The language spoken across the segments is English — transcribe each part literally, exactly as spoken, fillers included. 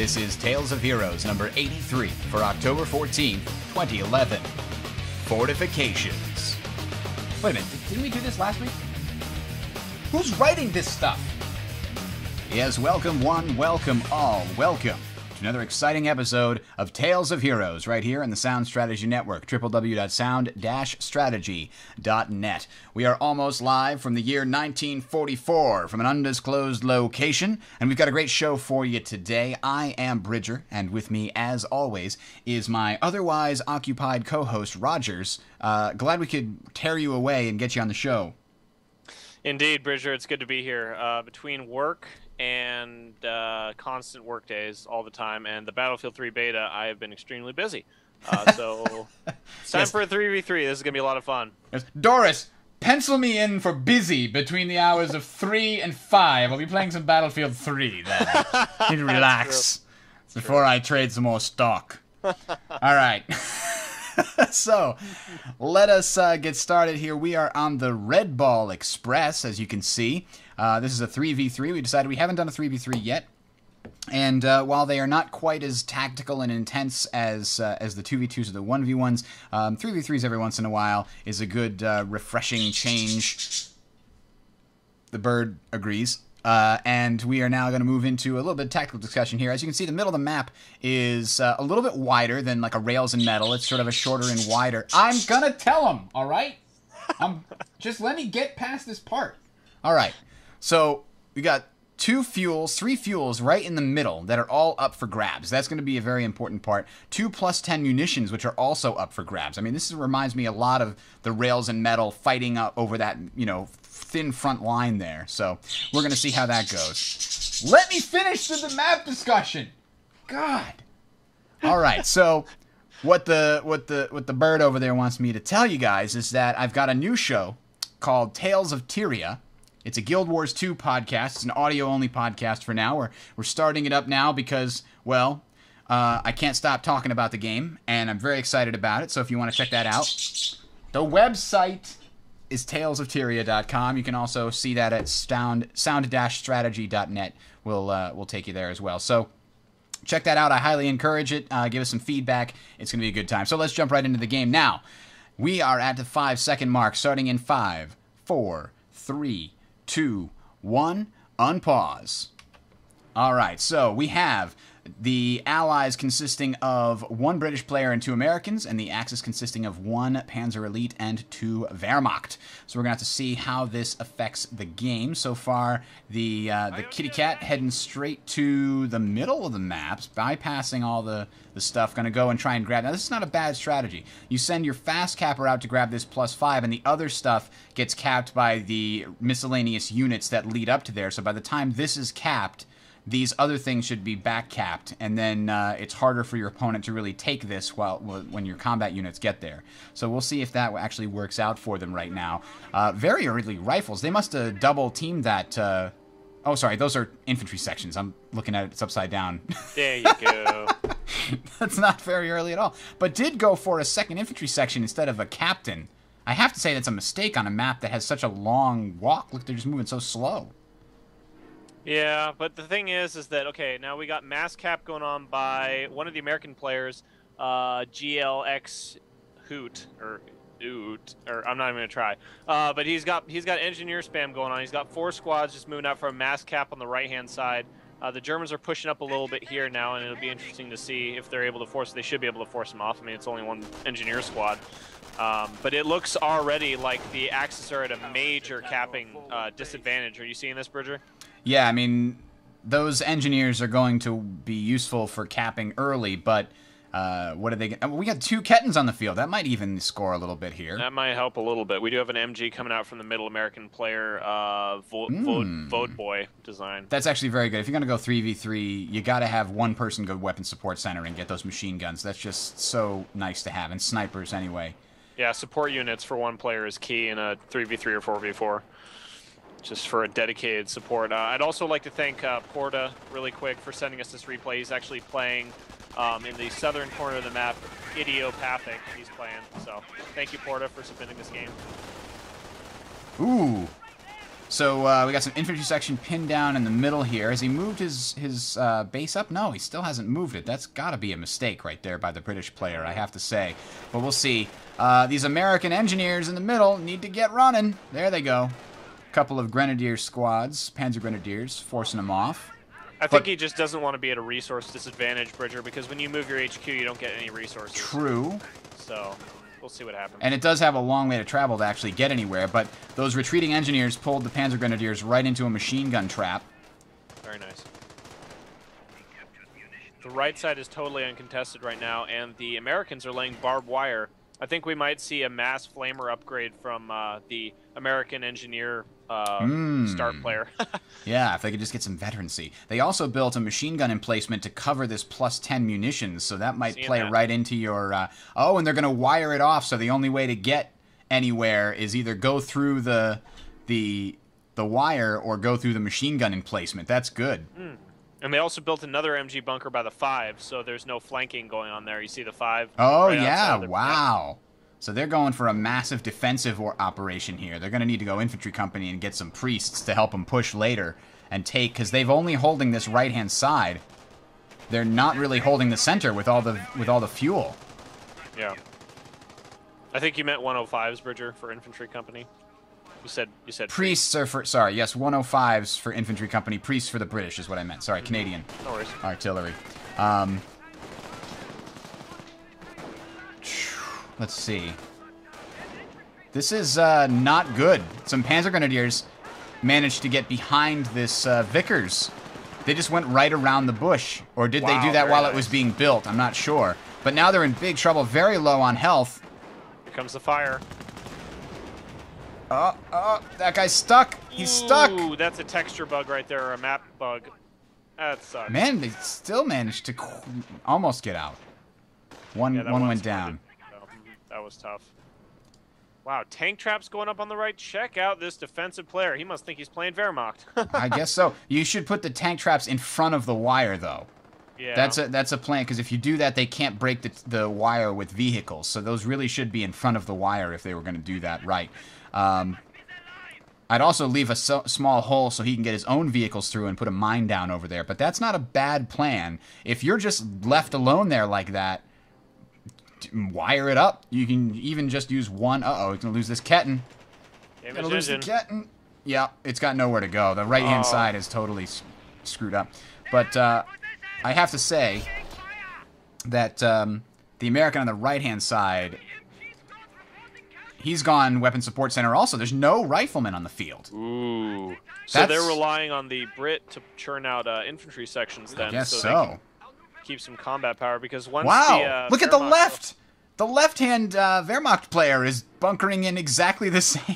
This is Tales of Heroes number eighty-three for October fourteenth, twenty eleven. Fortifications. Wait a minute, didn't we do this last week? Who's writing this stuff? Yes, welcome one, welcome all, welcome to another exciting episode of Tales of Heroes right here in the Sound Strategy Network, w w w dot sound dash strategy dot net. We are almost live from the year nineteen forty-four from an undisclosed location, and we've got a great show for you today. I am Bridger, and with me, as always, is my otherwise occupied co-host, Rogers. Uh, glad we could tear you away and get you on the show. Indeed, Bridger, it's good to be here. Uh, between work and uh, constant work days all the time, and the Battlefield three beta, I have been extremely busy. Uh, so it's time yes. for a three v three. This is going to be a lot of fun. Yes. Doris, pencil me in for busy between the hours of three and five. I'll be playing some Battlefield three then. Need to relax before true. I trade some more stock. All right. So, let us uh, get started here. We are on the Red Ball Express, as you can see. Uh, this is a three v three. We decided we haven't done a three v three yet. And uh, while they are not quite as tactical and intense as uh, as the two v twos or the one v ones, um, three v threes every once in a while is a good, uh, refreshing change. The bird agrees. Uh, and we are now going to move into a little bit of tactical discussion here. As you can see, the middle of the map is uh, a little bit wider than like a rails and metal. It's sort of a shorter and wider. I'm going to tell them, all right? I'm, just let me get past this part. All right. So we got two fuels, three fuels right in the middle that are all up for grabs. That's going to be a very important part. two plus ten munitions, which are also up for grabs. I mean, this is, reminds me a lot of the rails and metal fighting up over that, you know, thin front line there. So we're going to see how that goes. Let me finish the map discussion. God. All right. So what the what the what the bird over there wants me to tell you guys is that I've got a new show called Tales of Tyria. It's a Guild Wars two podcast. It's an audio-only podcast for now. We're, we're starting it up now because, well, uh, I can't stop talking about the game, and I'm very excited about it. So if you want to check that out, the website is tales of tyria dot com. You can also see that at sound, sound dash strategy dot net. We'll, uh, we'll take you there as well. So check that out. I highly encourage it. Uh, give us some feedback. It's going to be a good time. So let's jump right into the game now. We are at the five-second mark, starting in five, four, three, two, one, unpause. All right, so we have the allies consisting of one British player and two Americans, and the Axis consisting of one Panzer Elite and two Wehrmacht. So we're going to have to see how this affects the game. So far, the uh, the kitty cat heading straight to the middle of the maps, bypassing all the, the stuff, going to go and try and grab. Now, this is not a bad strategy. You send your fast capper out to grab this plus five, and the other stuff gets capped by the miscellaneous units that lead up to there. So by the time this is capped, these other things should be back-capped, and then uh, it's harder for your opponent to really take this while when your combat units get there. So we'll see if that actually works out for them right now. Uh, very early rifles. They must have double-teamed that. Uh... Oh, sorry. Those are infantry sections. I'm looking at it. It's upside down. There you go. That's not very early at all. But did go for a second infantry section instead of a captain. I have to say that's a mistake on a map that has such a long walk. Look, they're just moving so slow. Yeah, but the thing is, is that, okay, now we got mass cap going on by one of the American players, uh, G L X Hoot, or Oot, or I'm not even going to try. Uh, but he's got he's got engineer spam going on. He's got four squads just moving out for a mass cap on the right-hand side. Uh, the Germans are pushing up a little bit here now, and it'll be interesting to see if they're able to force, they should be able to force them off. I mean, it's only one engineer squad. Um, but it looks already like the Axis are at a major capping uh, disadvantage. Are you seeing this, Bridger? Yeah, I mean, those engineers are going to be useful for capping early, but uh, what are they going to... We got two Kettens on the field. That might even score a little bit here. That might help a little bit. We do have an M G coming out from the middle American player, uh, Vo mm. Vo Vote Boy design. That's actually very good. If you're going to go three v three, you got to have one person go weapon support center and get those machine guns. That's just so nice to have, and snipers anyway. Yeah, support units for one player is key in a three v three or four v four. Just for a dedicated support. Uh, I'd also like to thank uh, Porta really quick for sending us this replay. He's actually playing um, in the southern corner of the map, Idiopathic, he's playing. So thank you, Porta, for submitting this game. Ooh, So uh, we got some infantry section pinned down in the middle here. Has he moved his, his uh, base up? No, he still hasn't moved it. That's got to be a mistake right there by the British player, I have to say. But we'll see. Uh, these American engineers in the middle need to get running. There they go. Couple of grenadier squads, Panzer Grenadiers, forcing them off. I think but, he just doesn't want to be at a resource disadvantage, Bridger, because when you move your H Q, you don't get any resources. True. So... we'll see what happens. And it does have a long way to travel to actually get anywhere, but those retreating engineers pulled the Panzer Grenadiers right into a machine gun trap. Very nice. The right side is totally uncontested right now, and the Americans are laying barbed wire. I think we might see a mass flamer upgrade from uh, the American engineer uh, mm. start player. Yeah, if they could just get some veterancy. They also built a machine gun emplacement to cover this plus ten munitions, so that might Seeing play that. right into your... Uh, oh, and they're going to wire it off, so the only way to get anywhere is either go through the, the, the wire or go through the machine gun emplacement. That's good. Mm. And they also built another M G bunker by the five, so there's no flanking going on there. You see the five? Oh, right yeah. Wow. Pit. So they're going for a massive defensive war operation here. They're going to need to go infantry company and get some priests to help them push later and take, because they've only holding this right-hand side. They're not really holding the center with all the with all the fuel. Yeah. I think you meant one oh fives, Bridger, for infantry company. You said, you said priests are for, sorry, yes, one oh fives for infantry company, priests for the British is what I meant. Sorry, Canadian. No worries. Artillery. Um, let's see. This is uh, not good. Some Panzer Grenadiers managed to get behind this uh, Vickers. They just went right around the bush. Or did wow, they do that while nice. it was being built? I'm not sure. But now they're in big trouble, very low on health. Here comes the fire. Oh, oh, that guy's stuck. He's Ooh, stuck. Ooh, that's a texture bug right there, or a map bug. That sucks. Man, they still managed to almost get out. One, yeah, one went down. Oh, that was tough. Wow, tank traps going up on the right. Check out this defensive player. He must think he's playing Wehrmacht. I guess so. You should put the tank traps in front of the wire, though. Yeah. That's a, that's a plan, because if you do that, they can't break the, the wire with vehicles. So those really should be in front of the wire if they were going to do that right. Um, I'd also leave a so small hole so he can get his own vehicles through and put a mine down over there. But that's not a bad plan. If you're just left alone there like that, wire it up. You can even just use one. Uh-oh, he's going to lose this Ketten. He's going to lose the Ketten. Yeah, it's got nowhere to go. The right-hand oh. side is totally s screwed up. But uh, I have to say that um, the American on the right-hand side... he's gone weapon support center also. There's no riflemen on the field. Ooh. That's... so they're relying on the Brit to churn out uh, infantry sections then. I guess so. so. Keep some combat power because once wow. the... Wow! Uh, Look Wehrmacht at the left! The left-hand uh, Wehrmacht player is bunkering in exactly the same.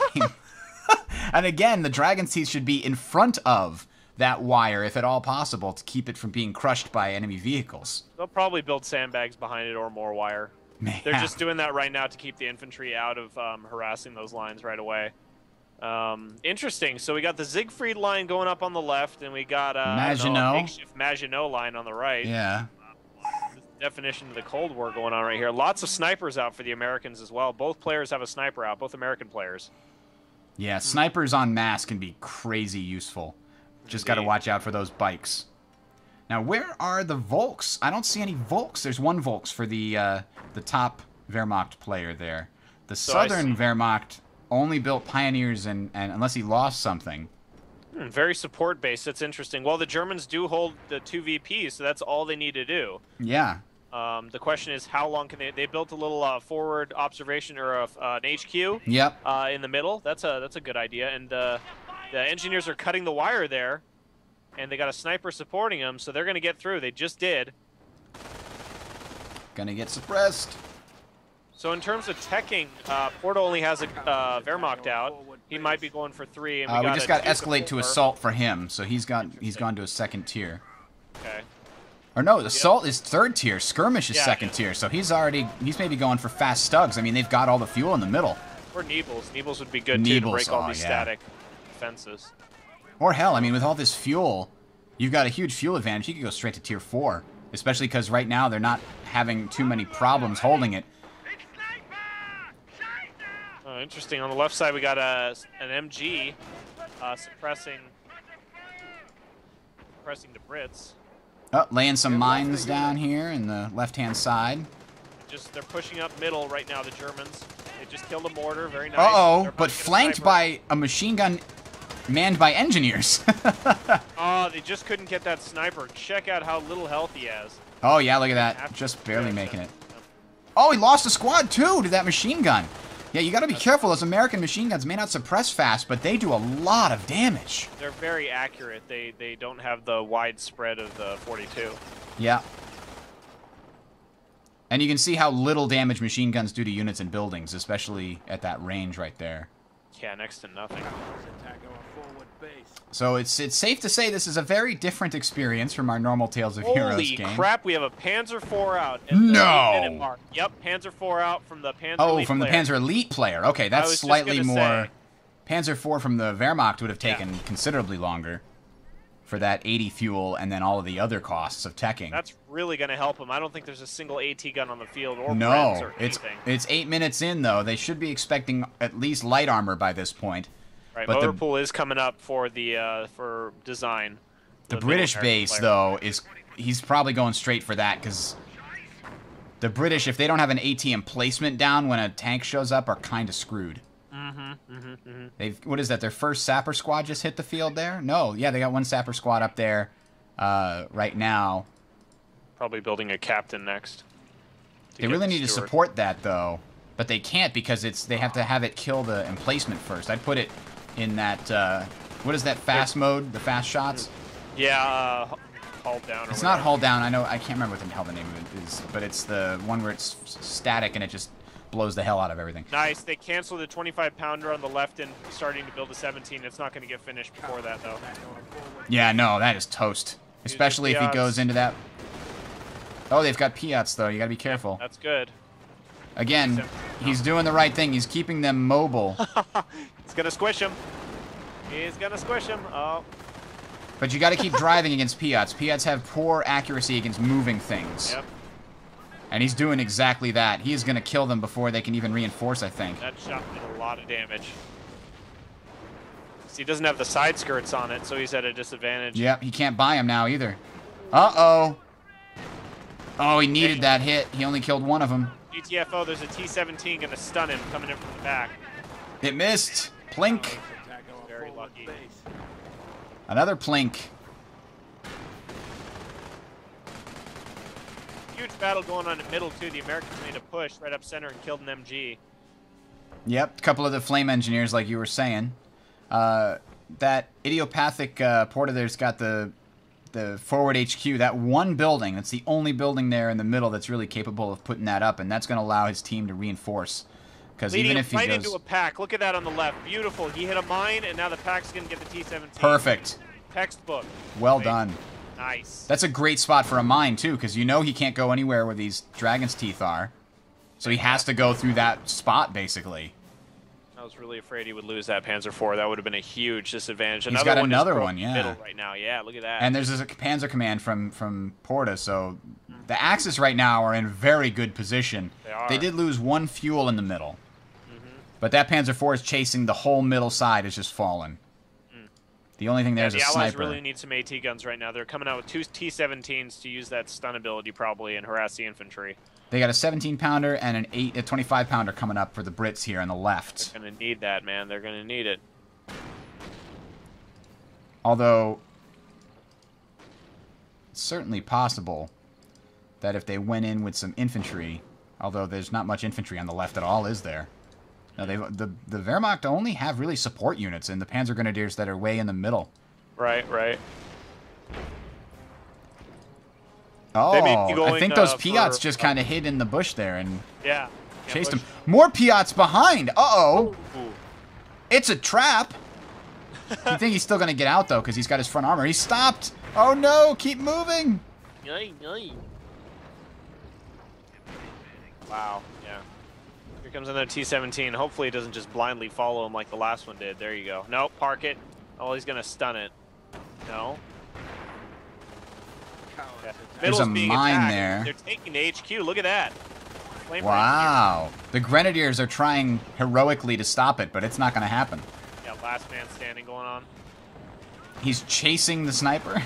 And again, the Dragon's Teeth should be in front of that wire, if at all possible, to keep it from being crushed by enemy vehicles. They'll probably build sandbags behind it or more wire. Man. They're just doing that right now to keep the infantry out of um, harassing those lines right away. Um, interesting. So we got the Siegfried line going up on the left, and we got uh, Maginot. Know, a makeshift Maginot line on the right. Yeah. Uh, definition of the Cold War going on right here. Lots of snipers out for the Americans as well. Both players have a sniper out, both American players. Yeah, snipers en masse can be crazy useful. Just got to watch out for those bikes. Now, where are the Volks? I don't see any Volks. There's one Volks for the uh, the top Wehrmacht player there. The so southern Wehrmacht only built Pioneers, and, and unless he lost something. Hmm, very support-based. That's interesting. Well, the Germans do hold the two V Ps, so that's all they need to do. Yeah. Um, the question is, how long can they... They built a little uh, forward observation or a, uh, an H Q yep. uh, in the middle. That's a, that's a good idea. And uh, the engineers are cutting the wire there. And they got a sniper supporting them, so they're going to get through. They just did. Going to get suppressed. So in terms of teching, uh, Porta only has a uh, Wehrmacht out. He might be going for three. And we, uh, got we just got to escalate to assault for him, so he's got he's gone to a second tier. Okay. Or no, assault yep. is third tier. Skirmish is yeah, second yeah. tier, so he's already he's maybe going for fast stugs. I mean, they've got all the fuel in the middle. Or Nebels. Nebels would be good Nebels, too, to break oh, all these yeah. static defenses. Or hell, I mean, with all this fuel, you've got a huge fuel advantage. You could go straight to tier four, especially because right now they're not having too many problems holding it. Oh, interesting. On the left side, we got a, an M G uh, suppressing suppressing the Brits. Oh, laying some mines down here in the left-hand side. Just they're pushing up middle right now. The Germans. They just killed a mortar. Very nice. Uh oh, but flanked by a machine gun. Manned by engineers. Oh, they just couldn't get that sniper. Check out how little health he has. Oh, yeah, look at that. Just barely making it. Oh, he lost a squad, too, to that machine gun. Yeah, you got to be careful. Those American machine guns may not suppress fast, but they do a lot of damage. They're very accurate. They, they don't have the widespread of the forty-two. Yeah. And you can see how little damage machine guns do to units and buildings, especially at that range right there. Yeah, next to nothing. So it's it's safe to say this is a very different experience from our normal Tales of Holy Heroes game. Holy crap, we have a Panzer four out. At no! The mark. Yep, Panzer four out from the Panzer oh, Elite from player. the Panzer Elite player. Okay, that's slightly more... Say. Panzer four from the Wehrmacht would have taken yeah. considerably longer for that eighty fuel and then all of the other costs of teching. That's really going to help them. I don't think there's a single AT gun on the field or no, or it's, anything. No, it's eight minutes in, though. They should be expecting at least light armor by this point. Right, but motor the, pool is coming up for the uh, for design. The, the British base, player. though, is he's probably going straight for that because the British, if they don't have an AT emplacement down when a tank shows up, are kind of screwed. Mm-hmm, mm-hmm, mm-hmm. They've, what is that, their first sapper squad just hit the field there? No, yeah, they got one sapper squad up there uh, right now. Probably building a captain next. They really need to support that, though. But they can't because it's they have to have it kill the emplacement first. I'd put it in that, uh, what is that fast mode, the fast shots? Yeah, uh, hull down. Or it's whatever. Not hull down. I know, I can't remember what the hell the name of it is, but it's the one where it's static and it just blows the hell out of everything. Nice. They canceled the twenty-five pounder on the left and starting to build a seventeen. It's not going to get finished before that, though. Yeah, no, that is toast. Especially if he goes into that. Oh, they've got Piats, though. You got to be careful. That's good. Again, he's doing the right thing. He's keeping them mobile. He's going to squish him. He's going to squish him. Oh. But you got to keep driving against Piats. Piats have poor accuracy against moving things. Yep. And he's doing exactly that. He is going to kill them before they can even reinforce, I think. That shot did a lot of damage. See, he doesn't have the side skirts on it, so he's at a disadvantage. Yep, he can't buy him now either. Uh-oh. Oh, he needed that hit. He only killed one of them. G T F O, there's a T seventeen going to stun him coming in from the back. It missed. Plink. Oh, very lucky. Another plink. Huge battle going on in the middle, too. The Americans made a push right up center and killed an M G. Yep, a couple of the flame engineers, like you were saying. Uh, that idiopathic uh, Porta there's got the... the forward H Q, that one building, that's the only building there in the middle that's really capable of putting that up, and that's going to allow his team to reinforce. Because even if he goes... into a pack. Look at that on the left. Beautiful. He hit a mine, and now the pack's going to get the T seventeen. Perfect. Textbook. Well right. done. Nice. That's a great spot for a mine, too, because you know he can't go anywhere where these dragon's teeth are. So he has to go through that spot, basically. I was really afraid he would lose that Panzer four. That would have been a huge disadvantage. Another He's got one another one, yeah. Middle right now, yeah. Look at that. And there's a Panzer command from from Porta, so the Axis right now are in very good position. They are. They did lose one fuel in the middle, mm-hmm. but that Panzer four is chasing the whole middle side. Is just fallen. Mm. The only thing there yeah, is the a sniper. The Allies really need some AT guns right now. They're coming out with two T seventeens to use that stun ability probably and harass the infantry. They got a seventeen pounder and an eight, a twenty-five pounder coming up for the Brits here on the left. They're going to need that, man. They're going to need it. Although, it's certainly possible that if they went in with some infantry, although there's not much infantry on the left at all, is there? No, they the the Wehrmacht only have really support units and the Panzer Grenadiers that are way in the middle. Right, right. Oh, going, I think those uh, Piats for, just kind of uh, hid in the bush there and yeah, chased them. More Piats behind. Uh-oh. It's a trap. You think he's still going to get out, though, because he's got his front armor. He stopped. Oh, no. Keep moving. Yoy, yoy. Wow. Yeah. Here comes another T seventeen. Hopefully, it doesn't just blindly follow him like the last one did. There you go. No, park it. Oh, he's going to stun it. No. Yeah. There's a mine attacked. there. They're taking the H Q. Look at that. Flame wow. The Grenadiers are trying heroically to stop it, but it's not going to happen. Yeah, Last man standing going on. He's chasing the sniper.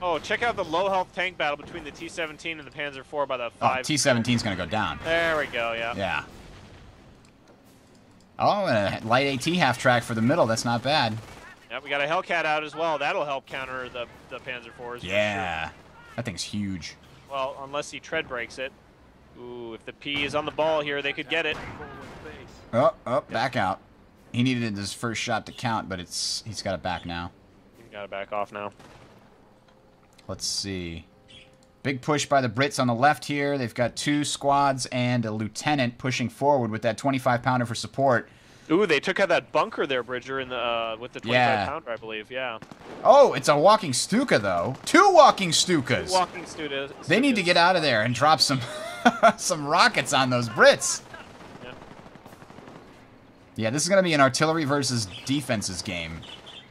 Oh, check out the low health tank battle between the T seventeen and the Panzer four by the five. Oh, T seventeen's gonna go down. There we go, yeah. Yeah. Oh, and a light AT half track for the middle. That's not bad. Yeah, we got a Hellcat out as well. That'll help counter the, the Panzer fours. Yeah. Sure. That thing's huge. Well, unless he tread breaks it. Ooh, if the P is on the ball here, they could get it. Oh, oh, yep. Back out. He needed his first shot to count, but it's he's got it back now. He's got it back off now. Let's see. Big push by the Brits on the left here. They've got two squads and a lieutenant pushing forward with that twenty-five pounder for support. Ooh, they took out that bunker there, Bridger, in the uh, with the twenty-five pounder, yeah. I believe. Yeah. Oh, it's a walking Stuka though. Two walking Stukas. Two walking Stukas. They need to get out of there and drop some some rockets on those Brits. Yeah. Yeah, this is gonna be an artillery versus defenses game.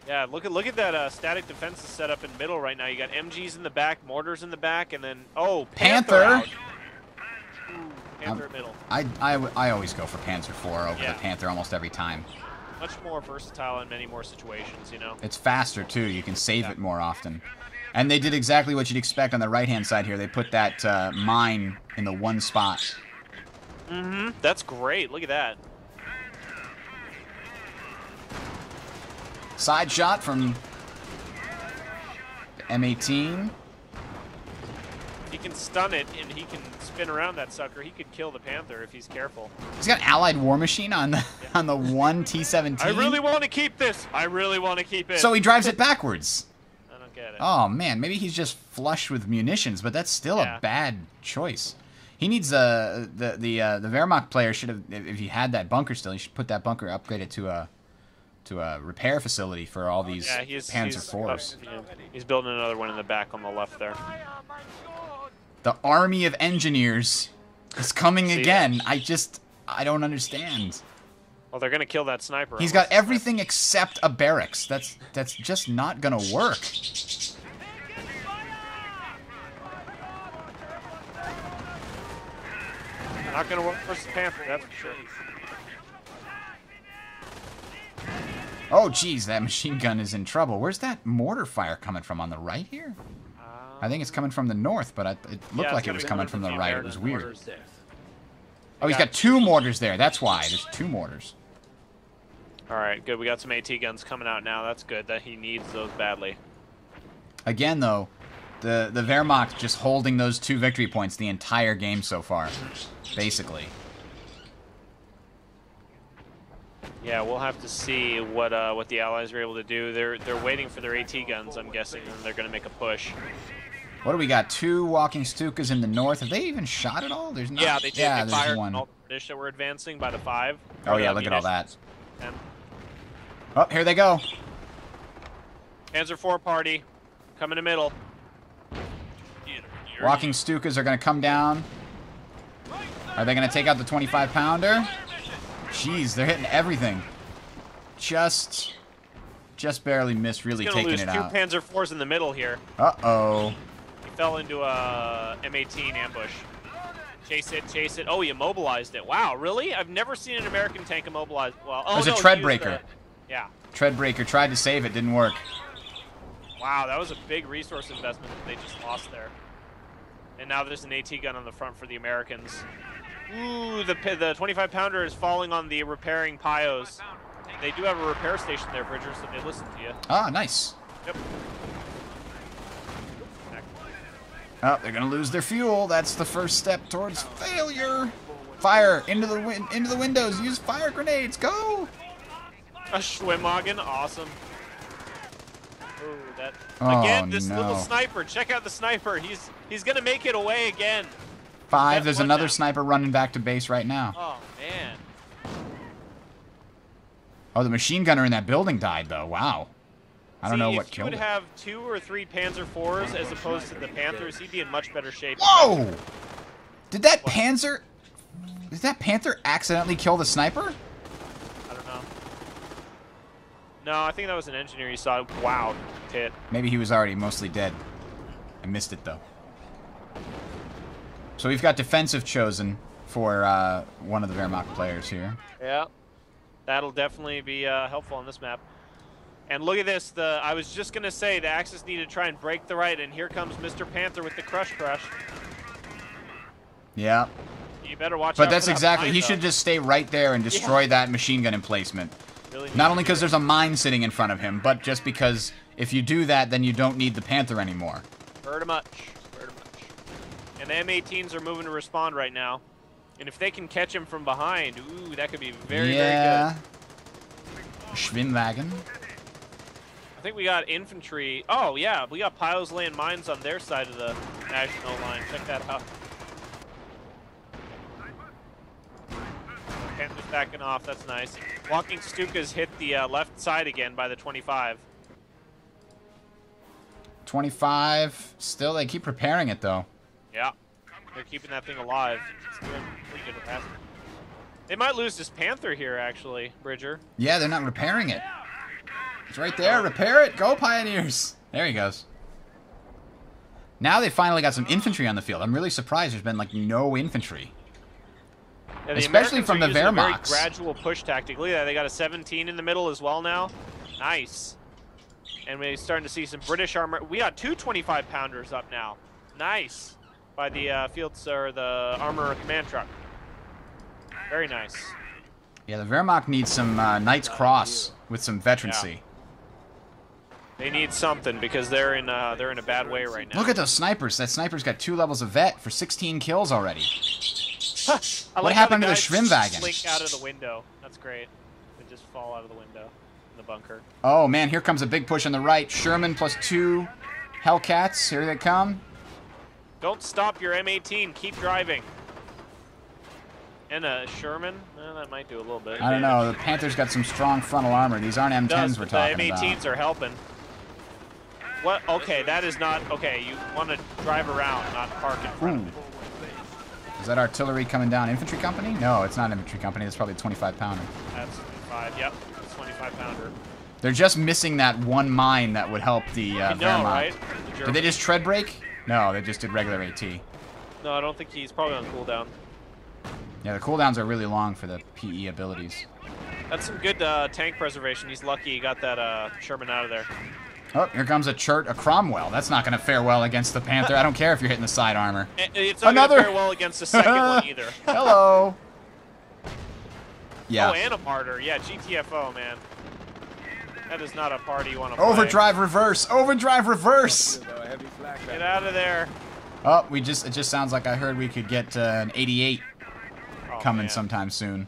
Yeah, look at look at that uh, static defenses set up in middle right now. You got M Gs in the back, mortars in the back, and then oh, Panther. Panther, Ooh, Panther middle. I, I I always go for Panzer four over yeah. the Panther almost every time. Much more versatile in many more situations, you know. It's faster too. You can save yeah. it more often. And they did exactly what you'd expect on the right-hand side here. They put that uh, mine in the one spot. Mm-hmm. That's great. Look at that. Side shot from M eighteen. He can stun it, and he can spin around that sucker. He could kill the Panther if he's careful. He's got an Allied War Machine on the, yeah. on the one T seventeen. I really want to keep this. I really want to keep it. So he drives it backwards. I don't get it. Oh, man. Maybe he's just flush with munitions, but that's still yeah. a bad choice. He needs a, the the uh, the Wehrmacht player should have, if he had that bunker still, he should put that bunker, upgrade it to a... to a repair facility for all these yeah, he's, Panzer fours. He's, he's building another one in the back on the left there. The army of engineers is coming again. I just, I don't understand. Well, they're gonna kill that sniper. He's got everything except a barracks. That's that's just not gonna work. Not gonna work versus Panther, that's for sure. Oh, geez, that machine gun is in trouble. Where's that mortar fire coming from? On the right here? Um, I think it's coming from the north, but I, it looked yeah, like it was coming from the right. It was weird. Oh, he's got two mortars there. That's why. There's two mortars. All right, good. We got some AT guns coming out now. That's good. That he needs those badly. Again, though, the, the Wehrmacht just holding those two victory points the entire game so far, basically. Yeah, we'll have to see what uh, what the Allies are able to do. They're they're waiting for their AT guns, I'm guessing, and they're going to make a push. What do we got? Two walking Stukas in the north. Have they even shot at all? There's not. Yeah, they did. Yeah, they fired one. All the British that were advancing by the five. Oh yeah, look at all that. ten. Oh, here they go. Panzer four party, come in the middle. Walking Stukas are going to come down. Are they going to take out the twenty-five pounder? Jeez, they're hitting everything. Just, just barely missed. Really taking it out. He's gonna lose two Panzer fours in the middle here. Uh oh. He fell into a M eighteen ambush. Chase it, chase it. Oh, he immobilized it. Wow, really? I've never seen an American tank immobilize. Well, oh, there's a tread breaker. Yeah. Tread breaker tried to save it, didn't work. Wow, that was a big resource investment that they just lost there. And now there's an AT gun on the front for the Americans. Ooh, the the twenty-five pounder is falling on the repairing Pios. They do have a repair station there, Bridger, so they listen to you. Ah, nice. Yep. Oh, they're gonna lose their fuel. That's the first step towards failure. Fire into the win into the windows. Use fire grenades. Go. A Schwimmagen, awesome. Ooh, that oh, again. This no. little sniper. Check out the sniper. He's he's gonna make it away again. Five. There's another now. sniper running back to base right now. Oh, man. Oh, the machine gunner in that building died, though. Wow. I don't See, know what killed him. If you would it. have two or three Panzer fours as opposed to the Panthers, he'd be in much better shape. Whoa! Did that what? Panzer... Did that Panther accidentally kill the sniper? I don't know. No, I think that was an engineer you saw. Wow. Hit. Maybe he was already mostly dead. I missed it, though. So we've got defensive chosen for uh, one of the Wehrmacht players here. Yeah. That'll definitely be uh, helpful on this map. And look at this. The I was just going to say the Axis need to try and break the right, and here comes Mister Panther with the crush crush. Yeah. You better watch but out. But that's exactly. He should just stay right there and destroy yeah. that machine gun emplacement. Really Not only because there's a mine sitting in front of him, but just because if you do that, then you don't need the Panther anymore. Pretty much. Pretty much. And the M eighteens are moving to respond right now. And if they can catch him from behind, ooh, that could be very, yeah. very good. Schwimmwagen. I think we got infantry. Oh, yeah. We got piles laying mines on their side of the national line. Check that out. Panther's backing off. That's nice. Walking Stukas hit the uh, left side again by the twenty-five. twenty-five. Still, they keep preparing it, though. Yeah. They're keeping that thing alive. They might lose this Panther here, actually, Bridger. Yeah, they're not repairing it. It's right there. Repair it. Go, Pioneers. There he goes. Now they finally got some infantry on the field. I'm really surprised there's been, like, no infantry. Yeah, the Especially Americans from the Wehrmacht. Gradual push tactic. Look at that. They got a seventeen in the middle as well now. Nice. And we're starting to see some British armor. We got two twenty-five pounders up now. Nice. By the uh, fields or the armor command truck. Very nice. Yeah, the Wehrmacht needs some uh, Knight's Cross with some veterancy. Yeah. They need something because they're in uh, they're in a bad way right now. Look at those snipers. That sniper's got two levels of vet for sixteen kills already. Huh. What like happened the to the Schwimmwagen? Slink out of the window. That's great. They just fall out of the window in the bunker. Oh man, here comes a big push on the right. Sherman plus two Hellcats. Here they come. Don't stop your M eighteen. Keep driving. And a Sherman? Well, that might do a little bit. I don't know. The Panther's got some strong frontal armor. These aren't M tens does, we're talking the M eighteens about. The M eighteens are helping. What? Okay, that is not... Okay, you want to drive around, not park in front of it. Is that artillery coming down? Infantry company? No, it's not infantry company. It's probably a twenty-five pounder. That's twenty-five. Yep, it's twenty-five pounder. They're just missing that one mine that would help the uh, Wehrmacht. No, right? The Did they just tread break? No, they just did regular AT. No, I don't think he's probably on cooldown. Yeah, the cooldowns are really long for the P E abilities. That's some good uh, tank preservation. He's lucky he got that uh, Sherman out of there. Oh, here comes a Chert, a Cromwell. That's not going to fare well against the Panther. I don't care if you're hitting the side armor. It's not going to fare well against the second one either. Hello. Yeah. Oh, and a Martyr. Yeah, G T F O, man. That is not a party you want to Overdrive play. reverse. Overdrive reverse. Get out of there. Oh, we just it just sounds like I heard we could get uh, an eighty-eight oh, coming man. sometime soon.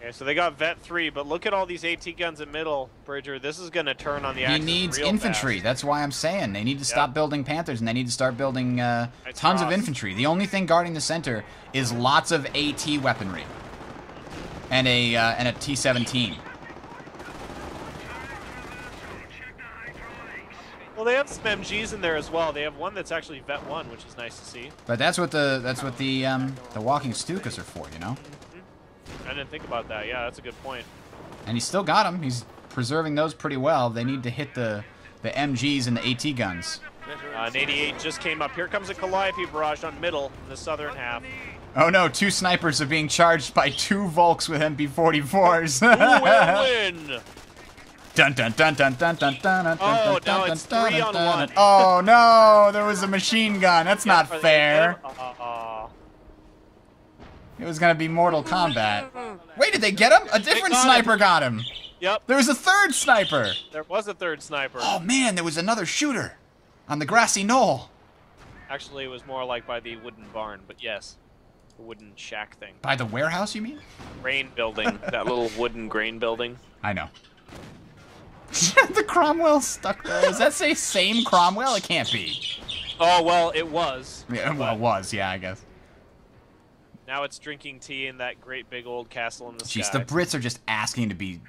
Okay, so they got Vet three, but look at all these AT guns in middle, Bridger. This is going to turn on the Axis. He needs real infantry. Fast. That's why I'm saying they need to yep. stop building Panthers, and they need to start building uh, tons crossed. of infantry. The only thing guarding the center is lots of AT weaponry and a uh, and a T seventeen. Well, they have some M Gs in there as well. They have one that's actually Vet one, which is nice to see. But that's what the that's what the um, the walking Stukas are for, you know. Mm-hmm. I didn't think about that. Yeah, that's a good point. And he's still got them. He's preserving those pretty well. They need to hit the the M Gs and the AT guns. Uh, an eighty-eight just came up. Here comes a Calliope barrage on middle in the southern half. Oh no! Two snipers are being charged by two Volks with M P forty-fours. Who will win? Dun dun dun dun dun dun dun dun oh, dun dun it's dun three dun on dun one. Oh no, there was a machine gun. That's yeah, not fair. Uh, uh, uh. It was gonna be Mortal Kombat. Wait, did they get him? A different got sniper him. got him. Yep. There was a third sniper. There was a third sniper. Oh man, there was another shooter on the grassy knoll. Actually, it was more like by the wooden barn, but yes. The wooden shack thing. By the warehouse, you mean? Grain building. That little wooden grain building. I know. The Cromwell stuck there. Does that say same Cromwell? It can't be. Oh, well, it was. Yeah, well, it was. Yeah, I guess. Now it's drinking tea in that great big old castle in the Jeez, sky. Jeez, the Brits are just asking to be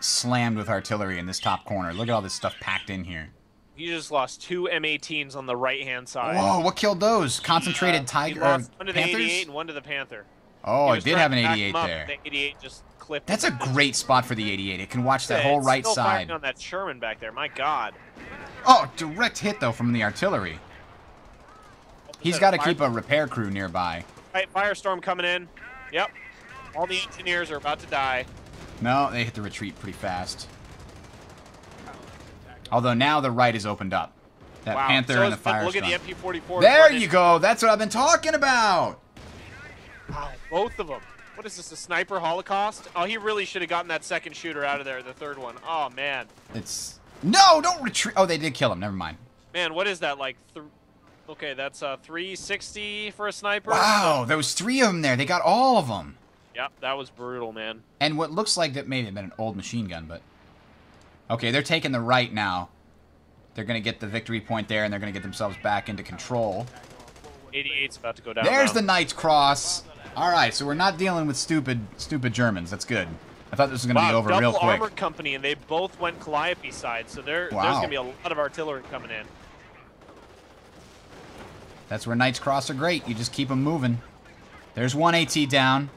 slammed with artillery in this top corner. Look at all this stuff packed in here. You just lost two M eighteens on the right-hand side. Whoa, what killed those? Concentrated uh, Tiger uh, One to the eighty-eight and one to the Panther. Oh, I did have an eighty-eight there. The eighty-eight just clipped. That's a great spot for the eighty-eight. It can watch that whole right side. Still firing on that Sherman back there. My God. Oh, direct hit though from the artillery. He's got to keep a repair crew nearby. All right, firestorm coming in. Yep. All the engineers are about to die. No, they hit the retreat pretty fast. Although now the right is opened up. That wow. Panther so and the Firefly. Look at the M P forty-four. There you go. That's what I've been talking about. Wow, both of them. What is this, a sniper holocaust? Oh, he really should have gotten that second shooter out of there, the third one. Oh, man. It's... No, don't retreat. Oh, they did kill him. Never mind. Man, what is that, like... Th okay, that's uh, three sixty for a sniper. Wow, there was three of them there. They got all of them. Yep, that was brutal, man. And what looks like that may have been an old machine gun, but... Okay, they're taking the right now. They're going to get the victory point there, and they're going to get themselves back into control. eighty-eight's about to go down. There's now. The Knight's Cross. All right, so we're not dealing with stupid, stupid Germans. That's good. I thought this was going to wow, be over real quick. Double armored company, and they both went Calliope side, so there, wow. there's going to be a lot of artillery coming in. That's where Knight's Cross are great. You just keep them moving. There's one AT down.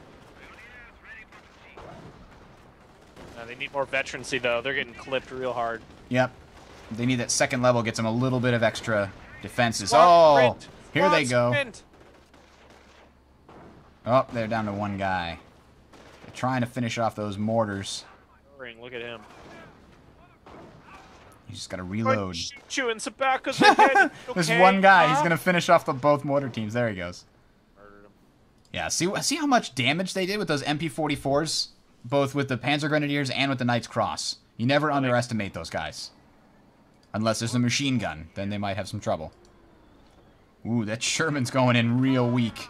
Uh, they need more veterancy, though. They're getting clipped real hard. Yep. They need that second level. Gets them a little bit of extra defenses. Squad oh, print. Here Squad they go. Print. Oh, they're down to one guy. They're trying to finish off those mortars. Look at him. You just got to reload. Chewing tobacco. There's one guy. He's going to finish off the both mortar teams. There he goes. Murdered him. Yeah, see, see how much damage they did with those M P forty-fours? Both with the Panzer Grenadiers and with the Knight's Cross. You never okay. underestimate those guys. Unless there's a machine gun, then they might have some trouble. Ooh, that Sherman's going in real weak.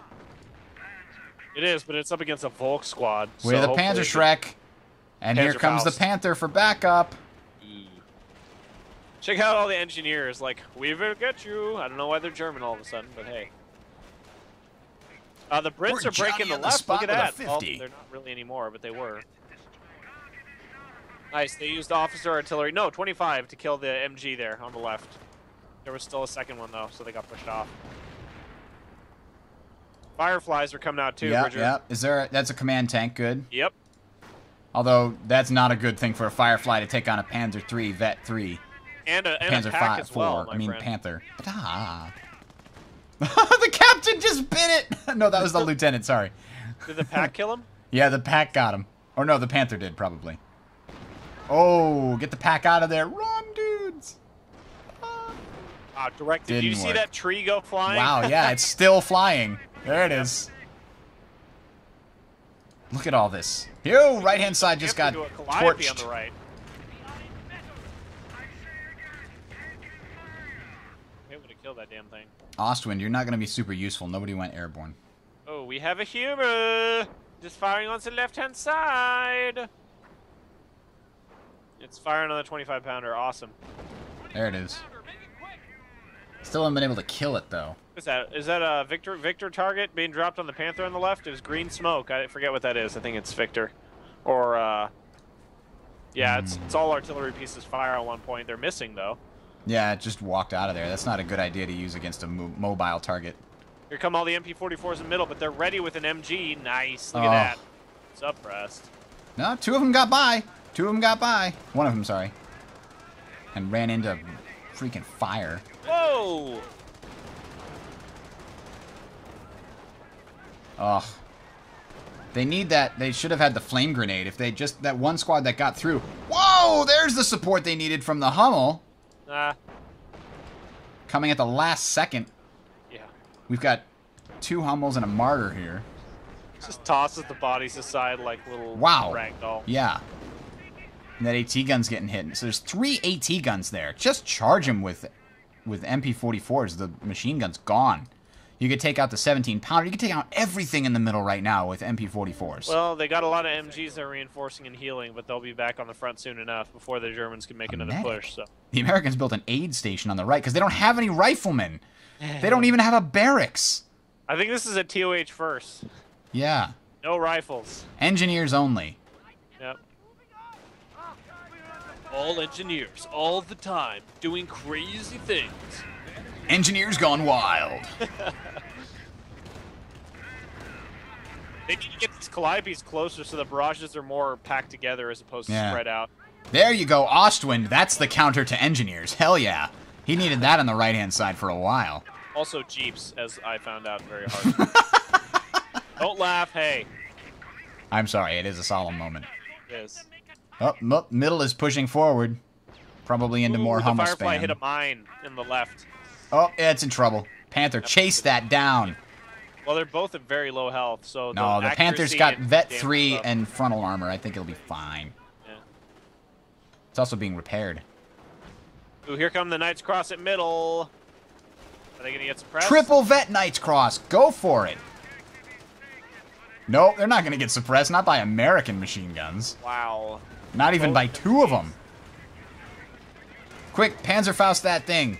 It is, but it's up against a Volks squad. With so the Panzer Shrek. And Panzer here comes Faust. The Panther for backup. Check out all the engineers, like, we will get you. I don't know why they're German all of a sudden, but hey. Uh, the Brits we're are breaking the left. The Look at that. fifty. Well, they're not really anymore, but they were. Nice, they used officer artillery. No, twenty-five to kill the M G there on the left. There was still a second one, though, so they got pushed off. Fireflies are coming out, too, yep, Bridger. Yep. Is there a, that's a command tank, good. Yep. Although, that's not a good thing for a Firefly to take on a Panzer three, Vet three. And a, and Panzer a pack as well, my I mean, friend. Panther. Ah. The captain just bit it! No, that was the lieutenant, sorry. Did the pack kill him? Yeah, the pack got him. Or no, the Panther did, probably. Oh, get the pack out of there. Run, dudes. Ah. Wow, direct. Did you see work. that tree go flying? Wow, yeah, it's still flying. There it is. Look at all this. Yo, right-hand side just got torched. On the right. They would have killed that damn thing. Ostwind, you're not going to be super useful. Nobody went airborne. Oh, we have a humor. Just firing on the left-hand side. It's firing on the twenty-five pounder. Awesome. There it is. Still haven't been able to kill it, though. What's that? Is that a Victor Victor target being dropped on the Panther on the left? It was green smoke. I forget what that is. I think it's Victor. Or, uh... yeah, mm. it's, it's all artillery pieces fire at one point. They're missing, though. Yeah, it just walked out of there. That's not a good idea to use against a mo mobile target. Here come all the M P forty-fours in the middle, but they're ready with an M G. Nice. Look oh. at that. Suppressed. No, two of them got by. Two of them got by. One of them, sorry. And ran into freaking fire. Whoa! Ugh. They need that. They should have had the flame grenade if they just... That one squad that got through. Whoa! There's the support they needed from the Hummel. Nah. Coming at the last second. Yeah. We've got two Hummels and a Martyr here. Just tosses the bodies aside like little wow. ragdoll. Yeah. And that AT gun's getting hit. So there's three AT guns there. Just charge them with with M P forty-fours. The machine gun's gone. You could take out the seventeen pounder. You could take out everything in the middle right now with M P forty-fours. Well, they got a lot of M Gs they're reinforcing and healing, but they'll be back on the front soon enough before the Germans can make a another medic. push. So the Americans built an aid station on the right because they don't have any riflemen. They don't even have a barracks. I think this is a T O H first. Yeah. No rifles. Engineers only. Yep. All engineers, all the time, doing crazy things. Engineers gone wild. They need to get these Calliopes closer so the barrages are more packed together as opposed to yeah. spread out. There you go, Ostwind. That's the counter to engineers. Hell yeah. He needed that on the right-hand side for a while. Also jeeps, as I found out very hard. Don't laugh, hey. I'm sorry, it is a solemn moment. Yes. Oh, oh, middle is pushing forward. Probably into Ooh, more Hummel spam. The Firefly hit a mine in the left. Oh, yeah, it's in trouble. Panther, chase that down. Well, they're both at very low health, so... No, the Panther's got Vet three and frontal armor. I think it'll be fine. Yeah. It's also being repaired. Ooh, here come the Knights Cross at middle. Are they going to get suppressed? Triple Vet Knights Cross. Go for it. No, they're not going to get suppressed. Not by American machine guns. Wow. Not even by two of them. Quick, Panzerfaust that thing.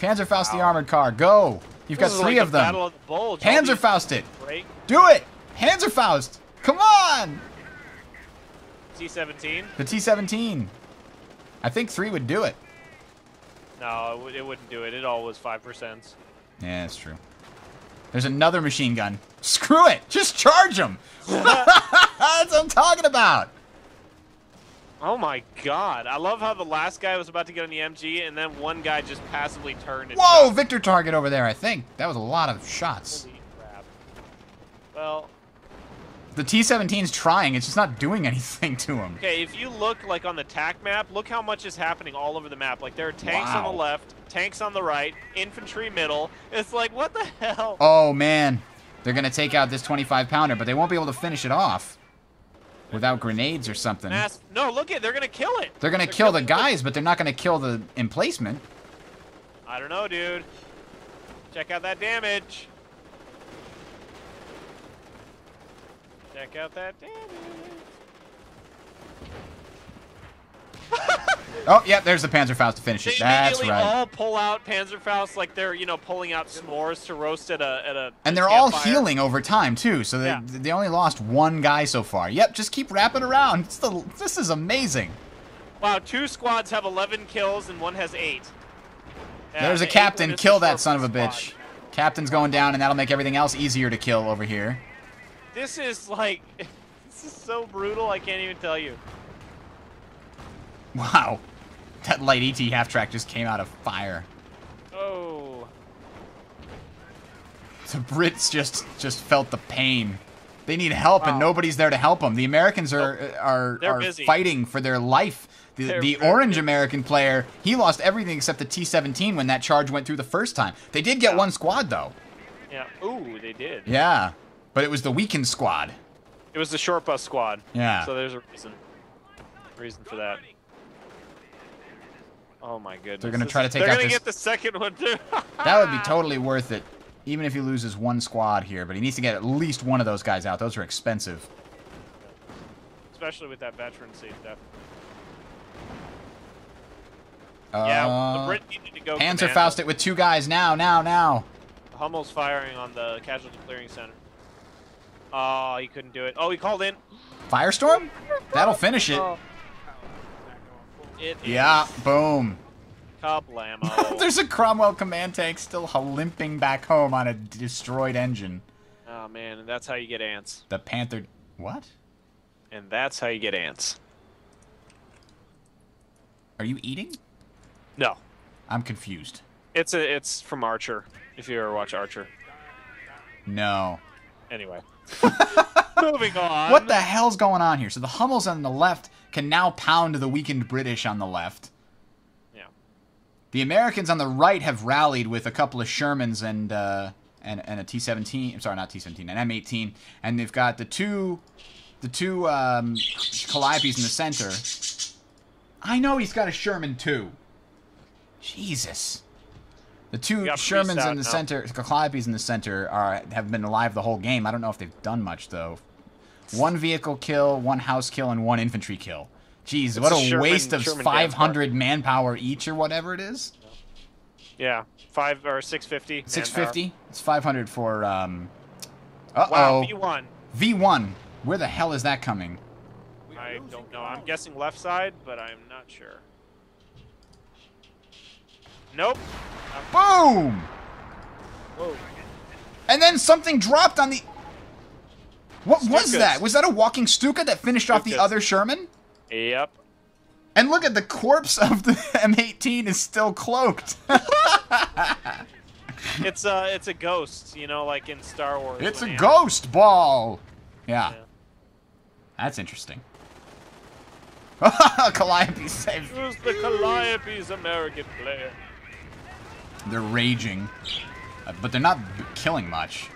Panzerfaust wow. the armored car. Go. You've this got three like of the them. Of the Bulge. Panzerfaust it. Break. Do it. Panzerfaust. Come on. T seventeen. The T seventeen. I think three would do it. No, it wouldn't do it. It all was five percent. Yeah, that's true. There's another machine gun. Screw it. Just charge them. That's what I'm talking about. Oh my god. I love how the last guy was about to get on the M G, and then one guy just passively turned. And Whoa, shot. Victor target over there, I think. That was a lot of shots. Holy crap. Well... The T seventeen's trying, it's just not doing anything to him. Okay, if you look, like, on the TAC map, look how much is happening all over the map. Like, there are tanks wow. on the left, tanks on the right, infantry middle. It's like, what the hell? Oh, man. They're going to take out this twenty-five pounder, but they won't be able to finish it off without grenades or something. Mass no, look it, they're going to kill it. They're going to kill the guys, but they're not going to kill the emplacement. I don't know, dude. Check out that damage. Check out that damage. Oh, yeah, there's the Panzerfaust to finish it. They That's right. They all pull out Panzerfaust like they're, you know, pulling out s'mores to roast at a at a. And they're all fire. healing over time, too, so they, yeah. they only lost one guy so far. Yep, just keep wrapping around. It's the, this is amazing. Wow, two squads have eleven kills and one has eight. Yeah, there's a captain. Kill that son of a squad. bitch. Captain's going down, and that'll make everything else easier to kill over here. This is like, this is so brutal, I can't even tell you. Wow. That light E T half-track just came out of fire. Oh. The Brits just, just felt the pain. They need help, wow. and nobody's there to help them. The Americans are, oh, are, are fighting for their life. The, the orange American player, he lost everything except the T seventeen when that charge went through the first time. They did get yeah. one squad, though. Yeah. Ooh, they did. Yeah. But it was the weakened squad. It was the short bus squad. Yeah. So there's a reason, reason for that. Oh my goodness. They're gonna try to take out this. They're gonna get the second one too. That would be totally worth it, even if he loses one squad here. But he needs to get at least one of those guys out. Those are expensive. Especially with that veteran safe depth. Uh, yeah, the Brit needed to go. Panzerfaust it with two guys now, now, now. Hummel's firing on the casualty clearing center. Oh, he couldn't do it. Oh, he called in. Firestorm? That'll finish it. Oh. it yeah, boom. Kablamo. There's a Cromwell command tank still limping back home on a destroyed engine. Oh, man, and that's how you get ants. The Panther... What? And that's how you get ants. Are you eating? No. I'm confused. It's a, It's from Archer, if you ever watch Archer. No. Anyway, moving on. What the hell's going on here? So the Hummels on the left can now pound the weakened British on the left. Yeah. The Americans on the right have rallied with a couple of Shermans and uh, and and a T seventeen. I'm sorry, not T seventeen, an M eighteen. And they've got the two, the two um, Calliopes in the center. I know he's got a Sherman too. Jesus. The two Shermans in the now. center, Calliopes in the center, are have been alive the whole game. I don't know if they've done much, though. One vehicle kill, one house kill, and one infantry kill. Jeez, it's what a Sherman, waste of Sherman five hundred manpower each or whatever it is. Yeah, five or six fifty. six fifty? It's five hundred for, um... Uh-oh. Wow, V one. V one. Where the hell is that coming? I don't know. I'm guessing left side, but I'm not sure. Nope. Boom! Whoa. And then something dropped on the... What Stukas. was that? Was that a walking Stuka that finished Stukas. off the other Sherman? Yep. And look at the corpse of the M eighteen is still cloaked. it's, a, it's a ghost, you know, like in Star Wars. It's a ghost ball! Yeah. yeah. That's interesting. Calliope saves. Who's the Calliope's American player? They're raging, uh, but they're not b killing much.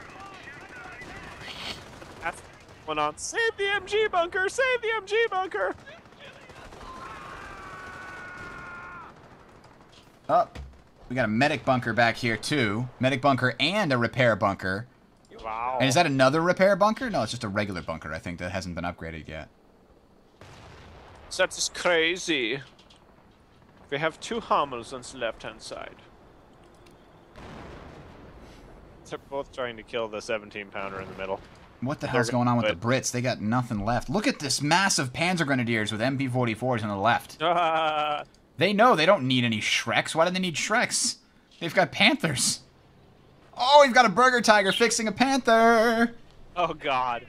That's going on. Save the M G bunker! Save the M G bunker! Oh, we got a medic bunker back here too. Medic bunker and a repair bunker. Wow. And is that another repair bunker? No, it's just a regular bunker, I think, that hasn't been upgraded yet. That is crazy. We have two Hummels on the left-hand side. They're both trying to kill the seventeen pounder in the middle. What the hell's They're going on with the Brits? They got nothing left. Look at this massive Panzer Grenadiers with M P forty-fours on the left. Uh, they know they don't need any Shreks. Why do they need Shreks? They've got Panthers. Oh, we've got a Burger Tiger fixing a Panther! Oh, God.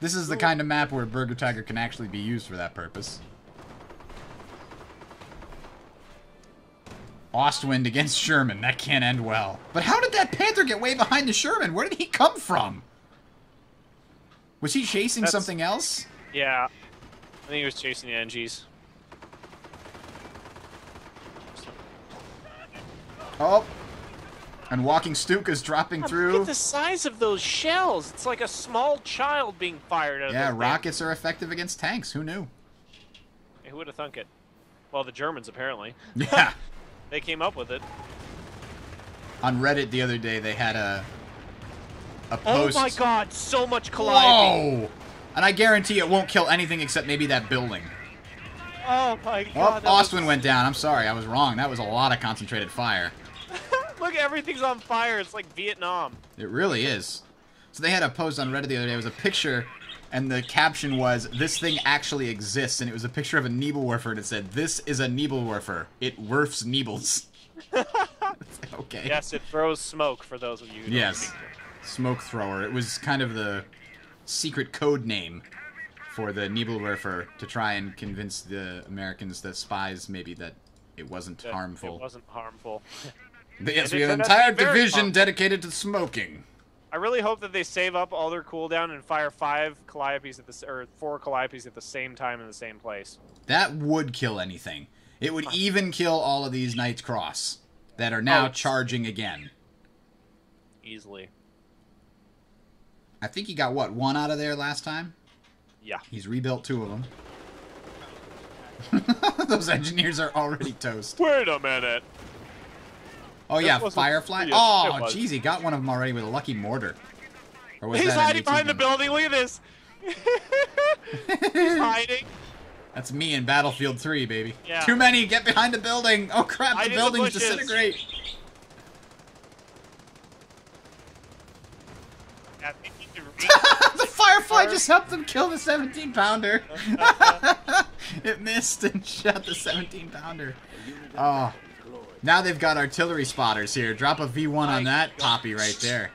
This is the kind of map where Burger Tiger can actually be used for that purpose. Ostwind against Sherman. That can't end well. But how did that Panther get way behind the Sherman? Where did he come from? Was he chasing That's, something else? Yeah. I think he was chasing the N Gs. Oh. And walking Stuka's dropping God, through. Look at the size of those shells. It's like a small child being fired at. Yeah, rockets thing. Are effective against tanks. Who knew? Hey, who would have thunk it? Well, the Germans, apparently. Yeah. They came up with it. On Reddit the other day, they had a, a post. Oh, my God. So much Calliope. Whoa. And I guarantee it won't kill anything except maybe that building. Oh, my God. Oh, Ostwind was... went down. I'm sorry. I was wrong. That was a lot of concentrated fire. Look, everything's on fire. It's like Vietnam. It really is. So they had a post on Reddit the other day. It was a picture, and the caption was, "This thing actually exists." And it was a picture of a Nebelwerfer, and it said, "This is a Nebelwerfer. It werfs Nebels." Okay. Yes, it throws smoke, for those of you who don't Yes, speak to. Smoke thrower. It was kind of the secret code name for the Nebelwerfer to try and convince the Americans, the spies, maybe, that it wasn't that harmful. It wasn't harmful. Yes, we have an entire division dedicated to smoking. I really hope that they save up all their cooldown and fire five Calliopes at the or four Calliopes at the same time in the same place. That would kill anything. It would even kill all of these Knight's Cross that are now oh. charging again. Easily. I think he got what, one out of there last time? Yeah. He's rebuilt two of them. Those engineers are already toast. Wait a minute. Oh, yeah, Firefly. Oh, jeez, he got one of them already with a lucky mortar. Or was He's that hiding behind the building. Look at this. He's hiding. That's me in Battlefield three, baby. Yeah. Too many. Get behind the building. Oh, crap. The buildings disintegrate. The Firefly just helped them kill the seventeen pounder. It missed and shot the seventeen pounder. Oh. Now they've got artillery spotters here. Drop a V one My on that God. Poppy right there.